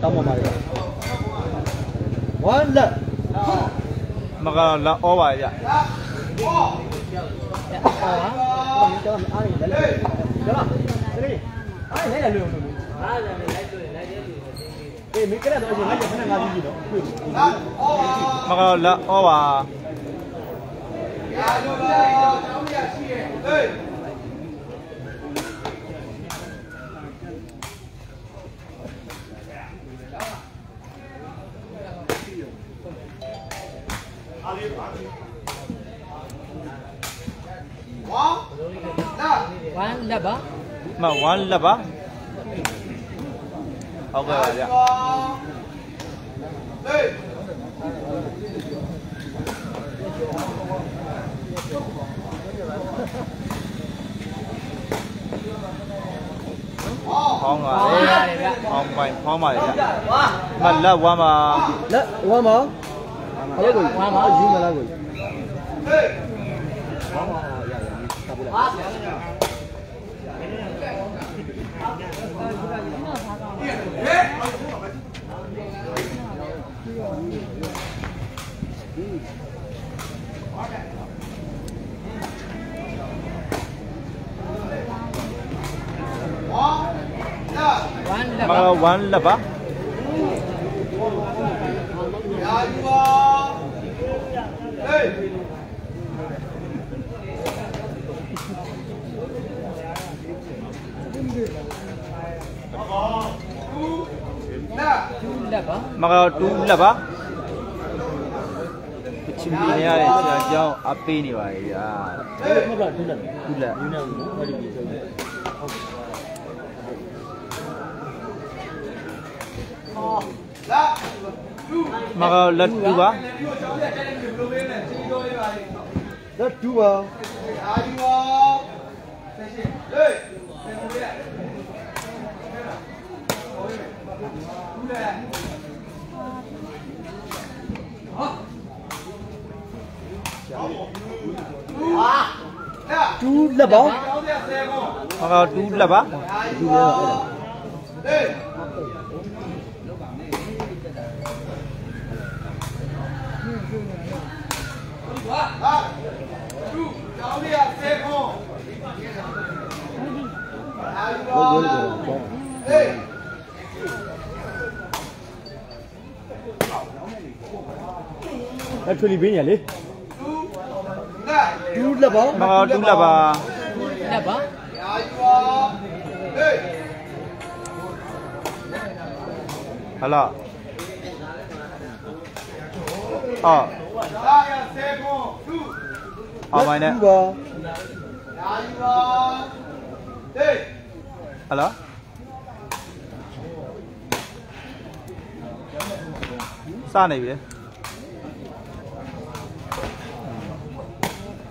لا وان لبا ما وان لبا وان لبا مغرب دو لبا دو لبا actually bien allez tout là-bas là ça n'est أريد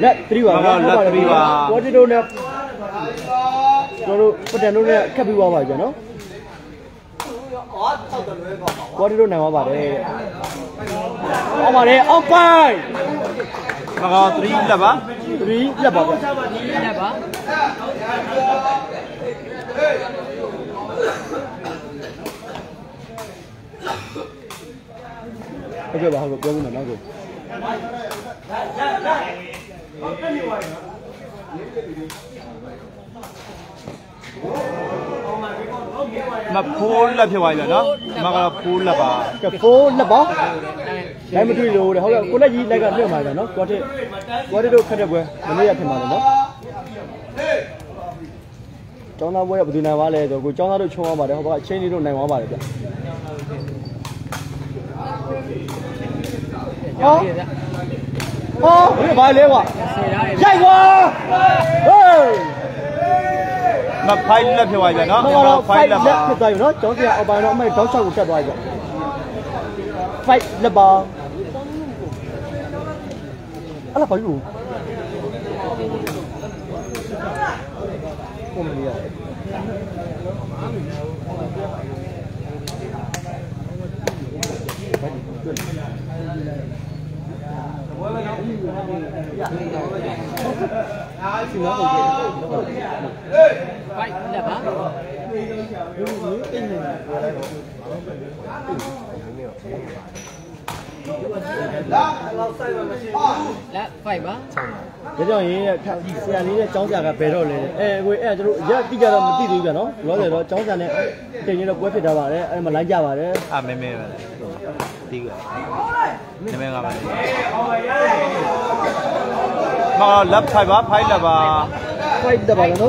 لا تريوا لا تريوا ودي دونك دونك بدنو لا كبيوا با جا نو ودي دونك نوا با دي او با دي او باي مغا 3 لبا 3 لبا اوكي با هاو بيو نا نو ما فول لا بيوعي لا ما فول لا با فول لا با لا ما تري لو هو كو لا يي لا كا بيو ما لا نو كو تي دو كات بوي منيا كين ما لا نو ကျောင်းသားပွဲကဘယ်သူနိုင်ပါလဲဆိုတော့ကိုကျောင်းသားတို့ချုံသွားပါတယ်ဟောပါအချင်းတို့နိုင်သွားပါတယ်ဗျဟောဟောဘယ်ပါလဲကွာရိုက်ကွာဟေးမဖိုင်လက်ဖြစ်သွားပြီနော်ဖိုင်လက်ဖြစ်သွားပြီနော်ကျောင်းသားအော်ပါတော့အမိုက်တောက်ချောက်ကိုဖြတ်သွားပြီဖိုင်လက်ပါအဲ့လားဘာလို့ကိုမလီရလက်ဖိုက်ပါဒါကြောင့်ရင်ဆရာလေးနဲ့ចောင်းဆရာကဘယ်တော့လဲအဲကိုအဲ့ကျွန်တော်ရက်တိကြတော့မသိသေးဘူးပြန်နော်လောဆယ်တော့ចောင်းဆရာနဲ့တင်ရင်တော့ပွဲဖြစ်တာပါတယ်အဲ့မလိုက်ကြပါတယ်အာမဲမဲပဲတိကြနမဲကပါမော်လက်ဖိုက်ပါဖိုက်လက်ပါဖိုက်တက်ပါနော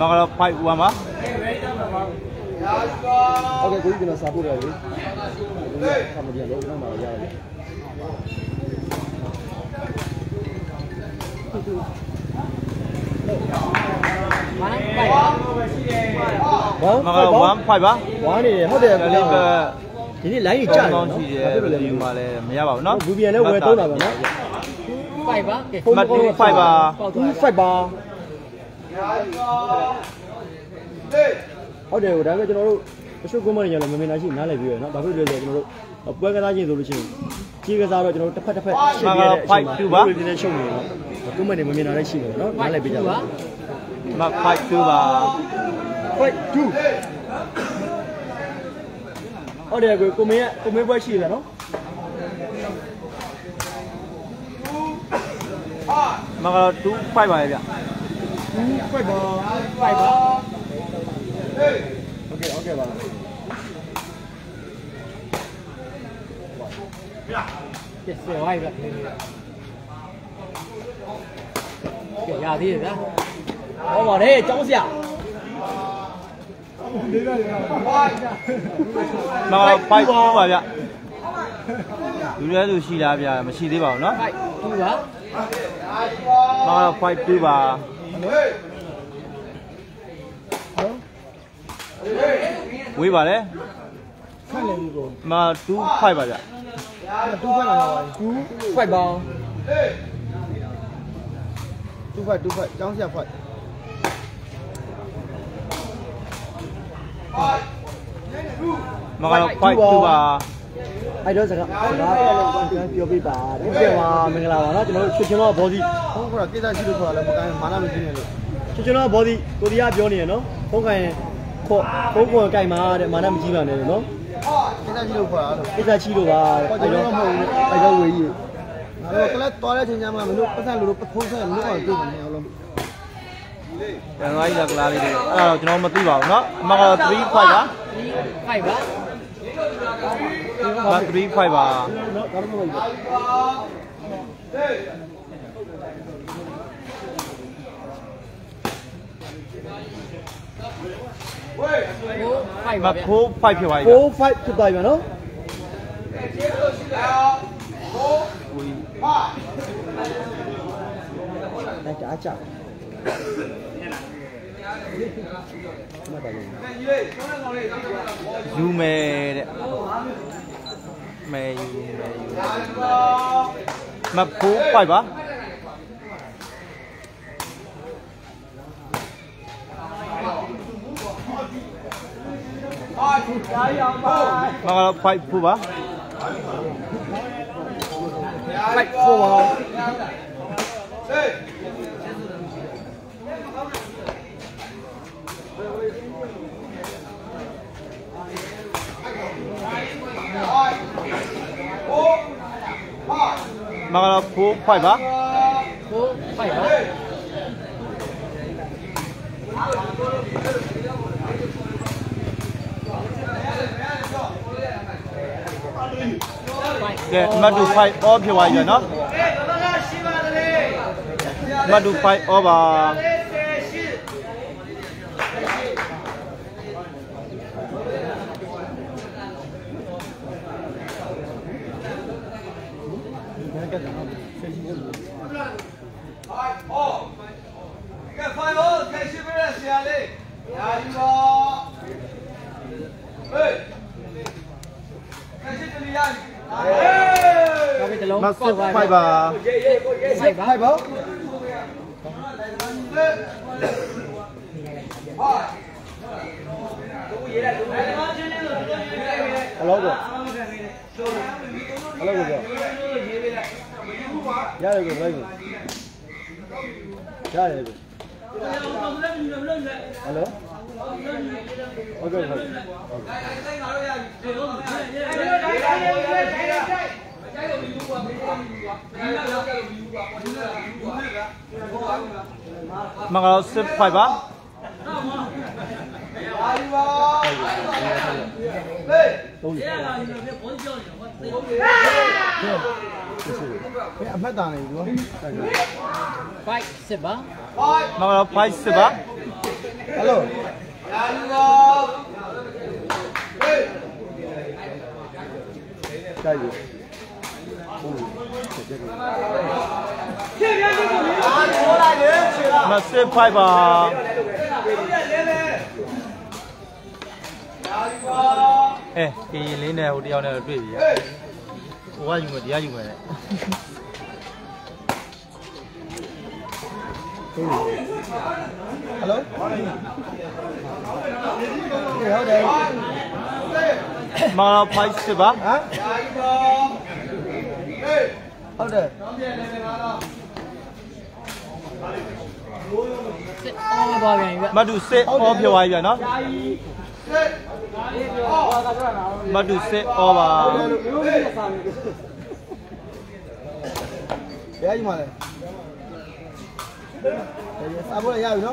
မကလာဖိုက်ဝမ်းပါโอเคကိုကြီးကျွန်တော်စာပို့ရတယ်လေဆက်မပြလို့နောက်မှာရတယ်မကလာဝမ်းဖိုက်ပါဝမ်းနေဟုတ်တယ်ကိုလေးဒီနေ့ line ကြီးကြာတယ်နော်အဲ့ဒါလည်းယူမှာလည်းမရပါဘူးနော်ဘူပြန်လည်းဝယ်သုံးတာပါနော်ဖိုက်ပါမတူဖိုက်ပါဖိုက်ပါဟုတ်တယ်ဟိုဒါပဲကျွန်တော်တို့အရှုပ်ကုန်းမနေကြလို့မမင်နာရှိနားလည်ပြီးရယ်နော်ဘာဖြစ်လို့လဲဆိုတော့ကျွန်တော်တို့ပွဲကစားချင်းဆိုလို့ရှိရင်ကြီးကစားတော့ကျွန်တော်တို့တစ်ဖက်တစ်ဖက်ရှင်းပြရတဲ့အချိန်မှာဒီလိုနဲ့ရှုပ်နေတော့ကုန်းမနေမမင်နာလည်းရှိတယ်နော်နားလည်ပြီးကြပါမ5 2ပါ5 2ဟုတ်တယ်ကိုကိုမင်းကကိုမင်းပွဲရှိတယ်နော်မက2 5ပါရဲ့ဗျ快吧，快吧。OK OK 吧。这是外边。给压低的。我往这装下。那拍多吧呀？有些都洗了呀，没洗的吧？喏。拍多吧。那拍多吧。ဝေးပါလေဆက်နေပြီကိုမ2 5ပါဗျ2 5ပါ2 5ပါ2 5 2 5ကျောင်းဆက်5 5မကလောက်5 2ပါအဲ့တော့စကားပြောပြပါတဲ့ပြန်ပါမင်္ဂလာပါနော်ကျွန်တော်တို့ချွတ်ချွတ်တော့ဘောစီဟုတ်ကောကိစ္စရှိလို့ခေါ်လာမကမ်းမာနမရှိနဲ့လို့ချွတ်ချွတ်တော့ဘောစီကိုရီးယားပြောနေရနော်ဟုတ်ကဲ့ခေါ်ပုံကွန်ကြိုက်မှာတဲ့မာနမကြီးပါနဲ့နော်ကိစ္စရှိလို့ခေါ်လာလို့ကိစ္စရှိလို့ပါကျွန်တော်မဟုတ်ဘူးအဲ့တော့ဝေးကြီးငါတို့ကလပ်တော်တဲ့ချိန်ကျမှမလို့ပတ်သက်လို့ပခုံးဆက်လို့တော့တွေ့နေအောင်လို့တန်လိုက်လာကလာလေးအဲ့တော့ကျွန်တော်မသိပါဘူးနော်အမက3 5ပါ5ပါဘတ်3 5ပါမဖိုးဖိုက်ဖြစ်သွားပြီဖိုးဖိုက်ဖြစ်သွားပြီနော်လိုက်တာချာယူမယ်တဲ့မယ်ယူမယ်ယူမဖိုးဖိုက်ပါ ما فايت فوبا فايت فوبا ما فو فايبا فو فايبا ما دو فاي أو بيوايا نا ما دو فاي أو با ما صفر فايبا فايبا هلا هلا يا رجل رجل يا رجل الو اوكي ما سيب فايبر فايت سبا ما فايت سبا الو الو ما سيب فايبر ايه لينا وديانا بيبي وين يمدي هلو ما فايت سبا ها هلو ما دو سي او بيوايا نا ما دو سي او با يا جماعه ابو يا يو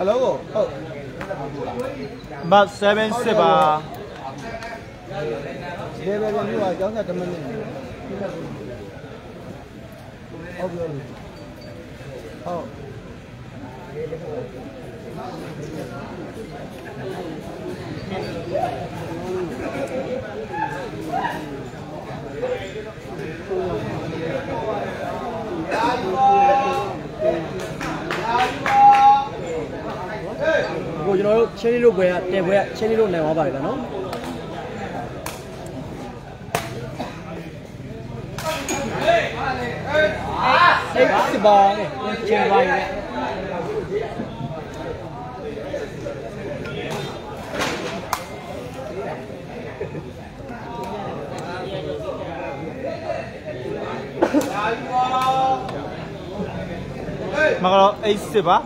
الو ما سبع سبع ليه بقى بيقولوا جاونا كمان اه هو شنو سيبا ما اي سيبا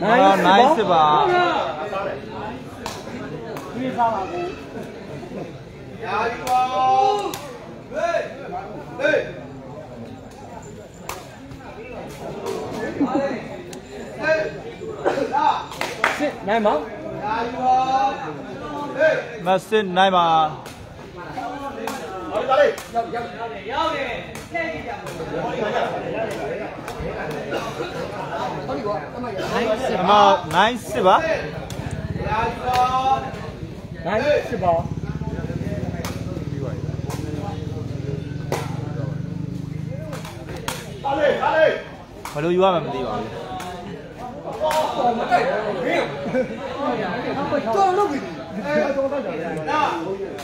نعم نعم سبعة نايمة ماسين نايمة نايس با نايس با هلو يوام من ديوان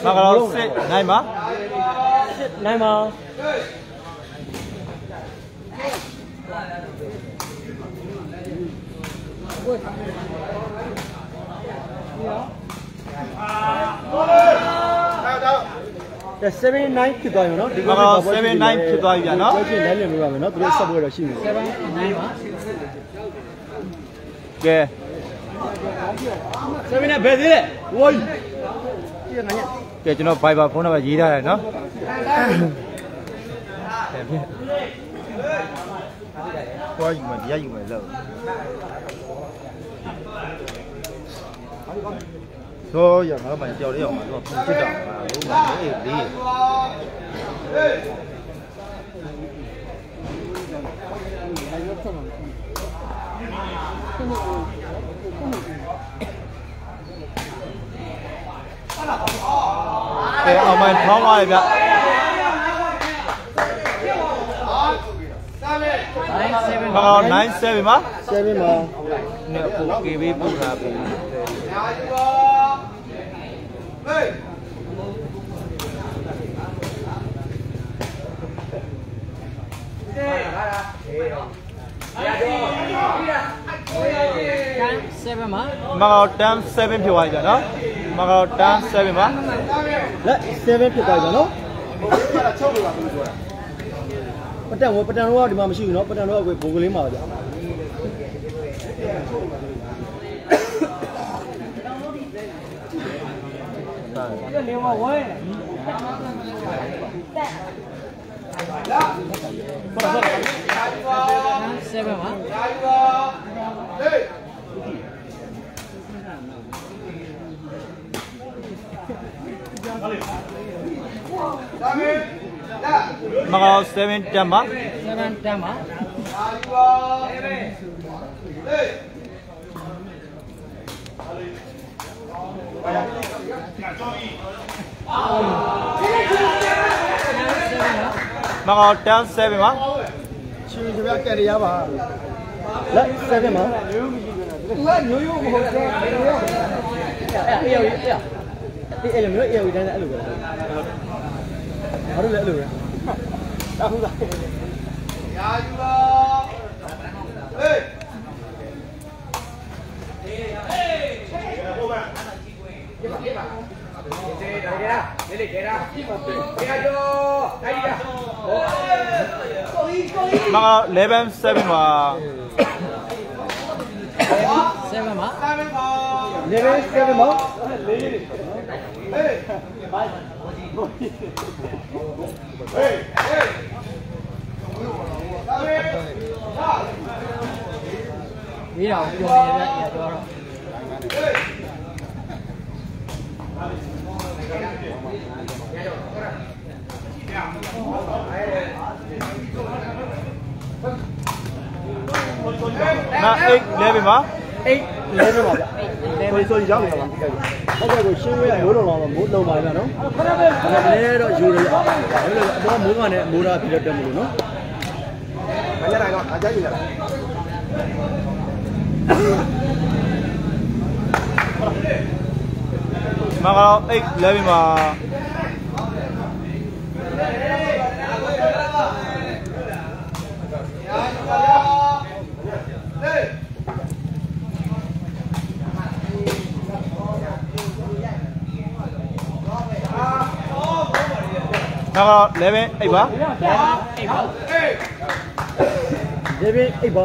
ما قالوا سي نايمة نايمة The 79 to go, no? 79 to go, yeah, no? 79 所以，我们教练嘛，我们知道嘛，我们也理解。给我们跑外边。跑 nine seven 吗 ？seven 吗？那不给微步啥不？ مغاو تام 7 في وايدا لا مغاو تام 7 ما لا 7 في وايدا لا بدان هو بدان هو دي ما مشي نو بدان هو بوغلي ما جا مغاو 7 تما 7 تما مغاو 10 7 ما لا 7 ما مغاو 11 7 ما 7 ما 7 ما لا ايه لعبة ما ايه لعبة ما ايه سوري جاوب يا مان هذا هو شيء ولا مو لونه مو لون ما له لا لا جوري لا مو كانه مو لا بيرد مو له هلا راينا اجي لا ما قالوا ايه لعبة ما مغاو 11 8 با 11 8 با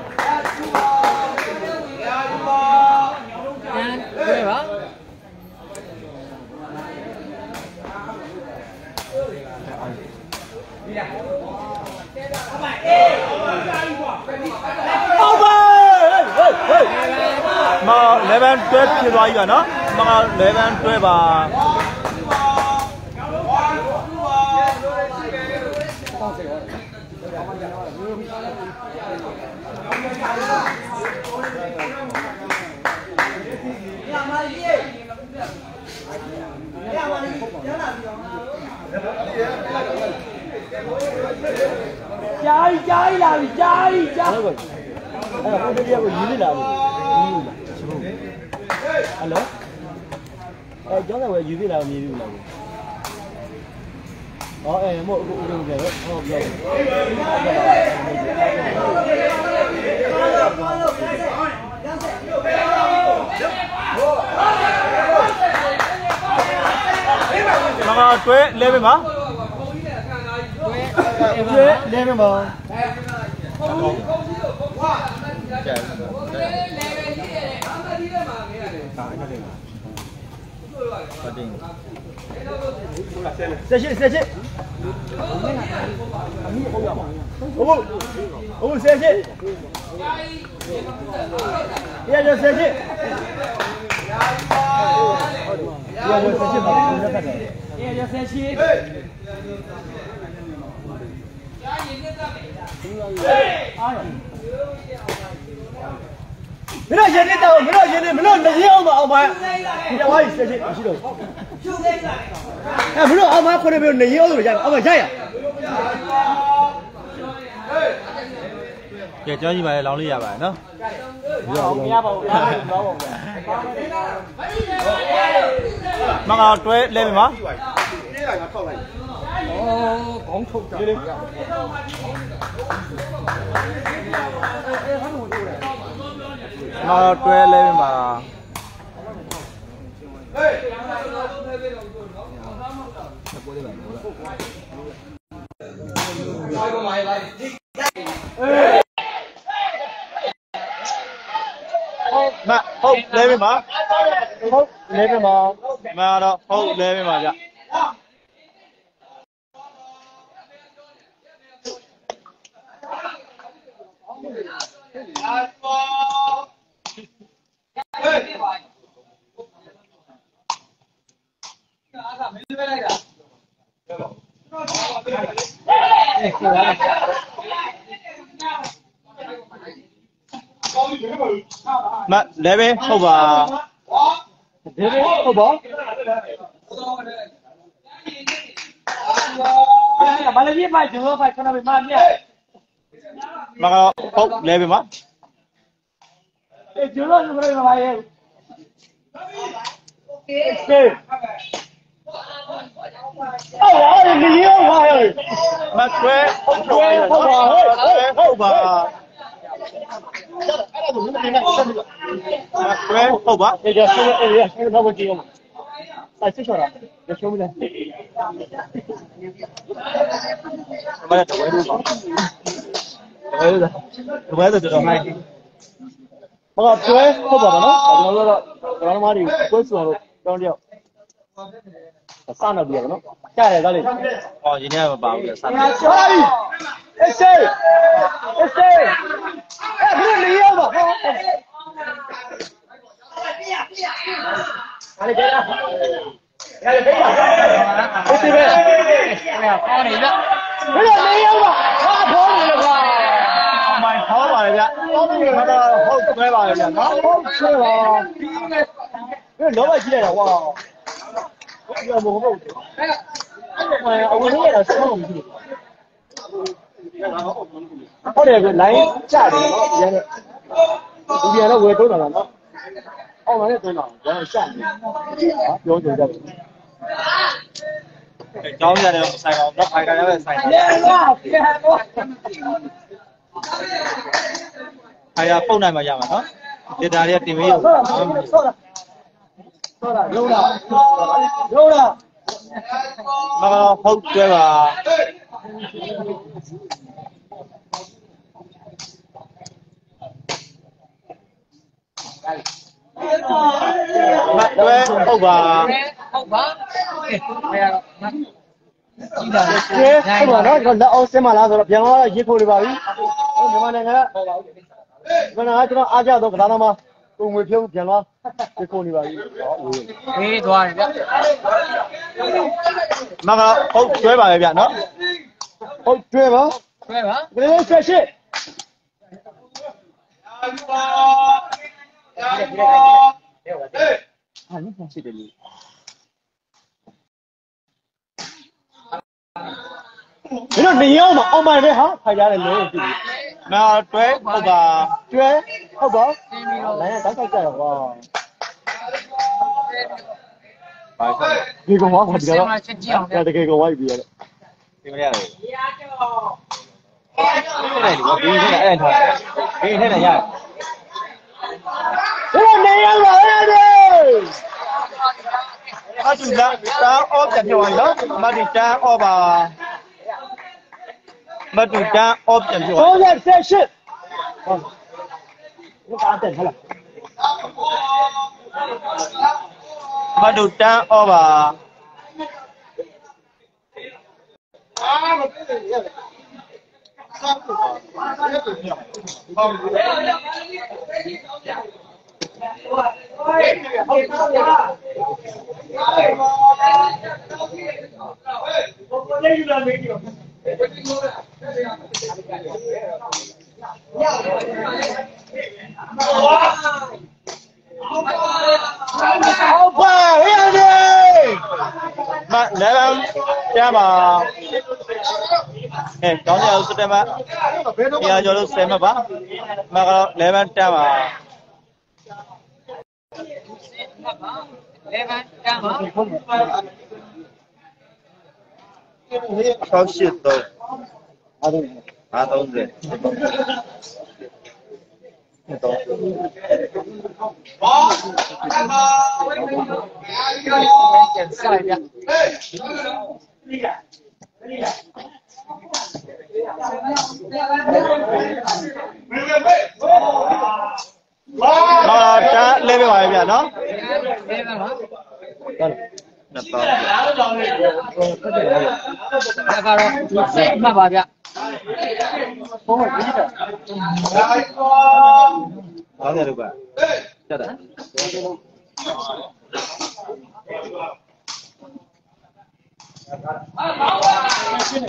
بدودا أوبشن جوا. أوه سيشن. نقاطين هلا. بدودا أوبا.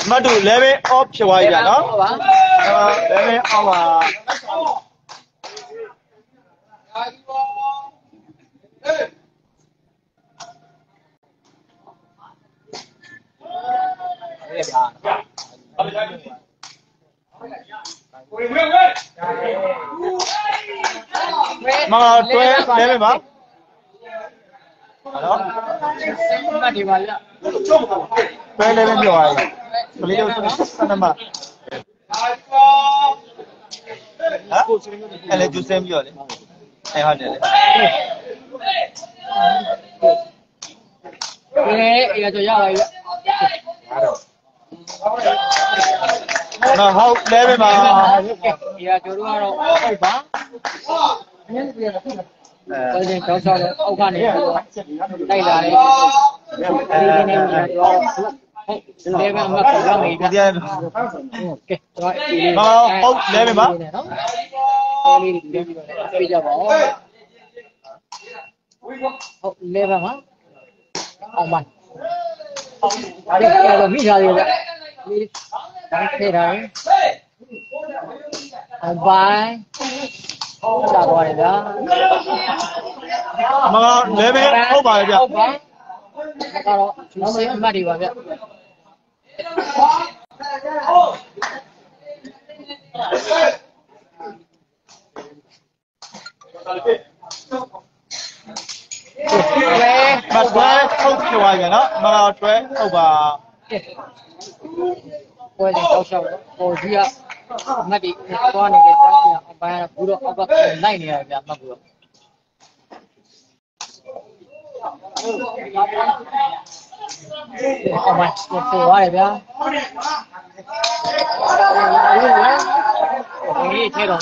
مدو لبي أوب شوي جانا لبي أوا ما توي لبي ما توي لبي جوا ولكن هذا هو المكان ليه ما مكرمي ده؟ اوكي طيب ما قلت ليه ما؟ ليه ما؟ أمان. هذا مين هذا؟ هذا. باي. شابوا هذا. ما ليه ما؟ أو باي ده. قالوا شو ما دي وابيا. ما توه خوش شوية نا ما توه أوبا. وين توش أوجيا ما دي تواني كذا بيانا بورو أبغى ناين يا بيا ما بورو. أمان يسوي بيا. هي تيرو.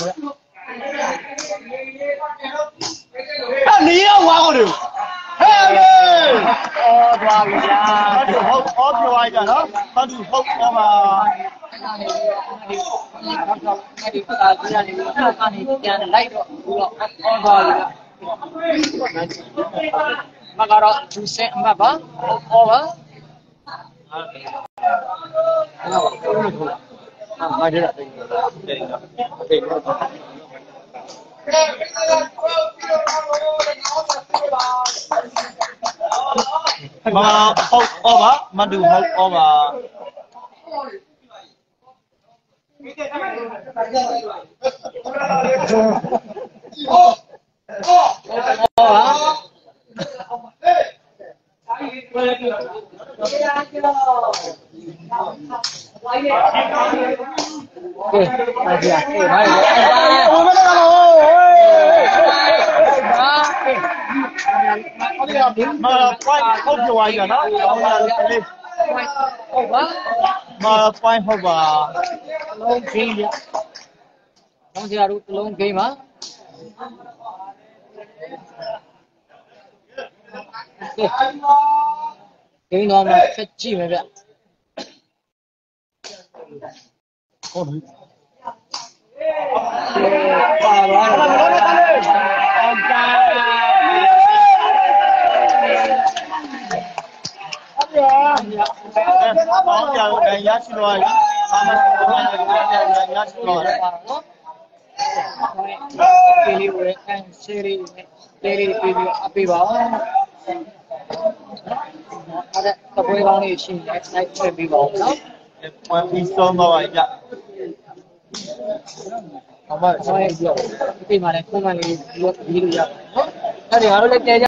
أني أواعرو. هاي. أو دواعيا. هوب هوب دواعيا ها. هذا هوب أما. Magara Jose Mbaba over. Madu over. Oh, ما လုံးခင်းဗျ။ဆောင်းစရာတို့လုံးခင်းပါ။ခင်းတော့မှချက်ကြည့်မယ်ဗျ။ဟုတ်ပြီ။ပါပါပါ။